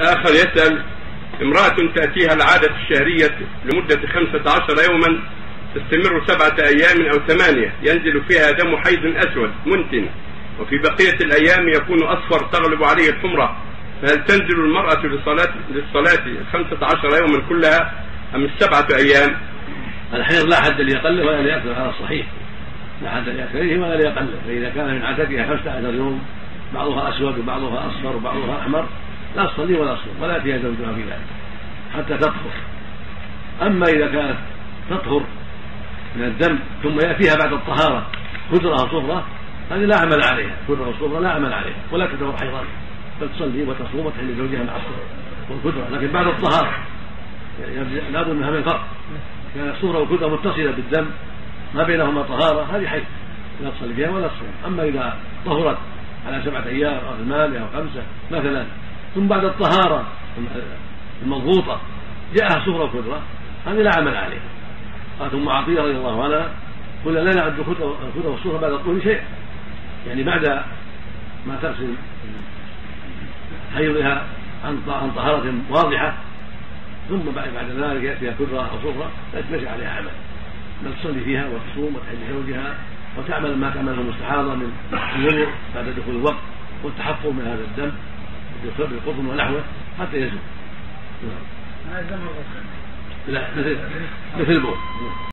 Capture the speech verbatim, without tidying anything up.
آخر يسأل: امرأة تأتيها العادة الشهرية لمدة خمسة عشر يوما تستمر سبعة أيام أو ثمانية، ينزل فيها دم حيض أسود منتن، وفي بقية الأيام يكون أصفر تغلب عليه الحمرة، فهل تنزل المرأة للصلاة للصلاة خمسة عشر يوما كلها أم السبعة أيام؟ الحيض لا حد ليقله ولا ليكثره، هذا صحيح، لا حد ليكثره ولا ليقله، فإذا كان من عادتها خمسة عشر يوم بعضها أسود وبعضها أصفر وبعضها أحمر لا تصلي ولا تصوم ولا فيها زوجها في ذلك حتى تطهر. أما إذا كانت تطهر من الدم ثم يأتيها بعد الطهارة كدرة صفرة، هذه لا عمل عليها، كدرة صفرة لا عمل عليها ولا تعتبر حيضا، فتصلي وتصوم وتحل زوجها مع الصفرة والكدرة، لكن بعد الطهارة لا بد منها من فرق، كان الصفرة والكدرة متصلة بالدم ما بينهما طهارة، هذه حيض لا تصلي فيها ولا تصوم. أما إذا طهرت على سبعة أيام أو ثمانية أو خمسة مثلا ثم بعد الطهارة المضغوطة جاءها صفرة وكدرة، هذه لا عمل عليها. قالت أم عطية رضي الله عنها: قلنا لا نعد الكدرة والصفرة بعد الطهر شيء، يعني بعد ما تغسل حيضها عن طهارة واضحة ثم بعد ذلك يأتيها كدرة أو صفرة لا تمشي عليها عمل، بل تصلي فيها وتصوم وتحل زوجها وتعمل ما تعمله المستحاضة من الوضوء بعد دخول الوقت والتحفظ من هذا الدم يصاب القطن ونحوه حتى يزول. لا مثل مثل البول.